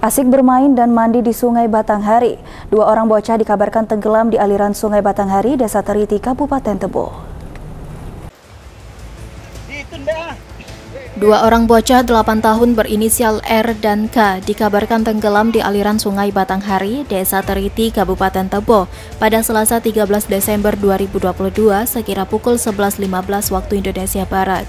Asik bermain dan mandi di Sungai Batanghari. Dua orang bocah dikabarkan tenggelam di aliran Sungai Batanghari, Desa Teriti, Kabupaten Tebo. Dua orang bocah 8 tahun berinisial R dan K dikabarkan tenggelam di aliran Sungai Batanghari, Desa Teriti, Kabupaten Tebo pada Selasa 13 Desember 2022 sekira pukul 11.15 waktu Indonesia Barat.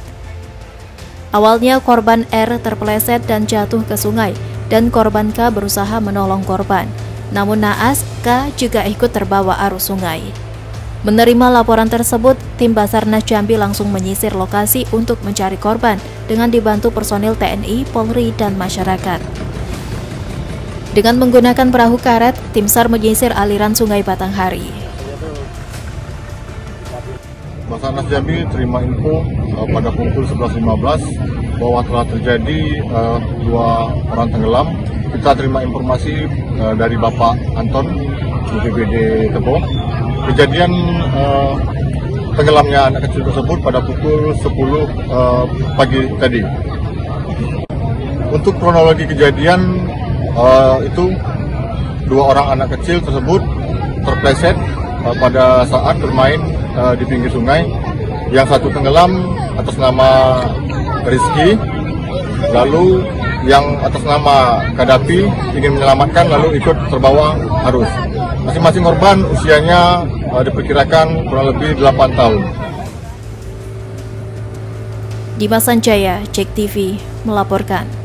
Awalnya korban R terpeleset dan jatuh ke sungai, dan korban K berusaha menolong korban. Namun naas, K juga ikut terbawa arus sungai. Menerima laporan tersebut, tim Basarnas Jambi langsung menyisir lokasi untuk mencari korban dengan dibantu personil TNI, Polri, dan masyarakat. Dengan menggunakan perahu karet, tim SAR menyisir aliran Sungai Batanghari. Basarnas Jambi terima info pada pukul 11.15 bahwa telah terjadi dua orang tenggelam. Kita terima informasi dari Bapak Anton, BPBD Tebo. Kejadian tenggelamnya anak kecil tersebut pada pukul 10 pagi tadi. Untuk kronologi kejadian itu, dua orang anak kecil tersebut terpleset pada saat bermain di pinggir sungai. Yang satu tenggelam atas nama Riski, lalu yang atas nama Kadapi ingin menyelamatkan lalu ikut terbawa arus. Masing-masing korban usianya diperkirakan kurang lebih 8 tahun. Dimas Anjaya, JEK TV, melaporkan.